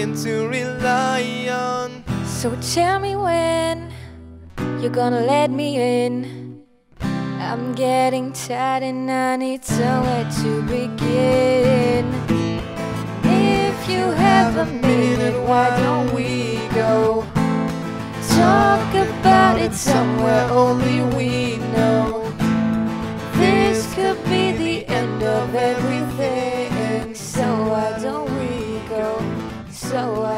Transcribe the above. something to rely on. So tell me when you're gonna let me in. I'm getting tired and I need somewhere to begin. If you have a minute, why don't we go? Talk about it somewhere only we know. This could be the end of everything. So why don't we go? So why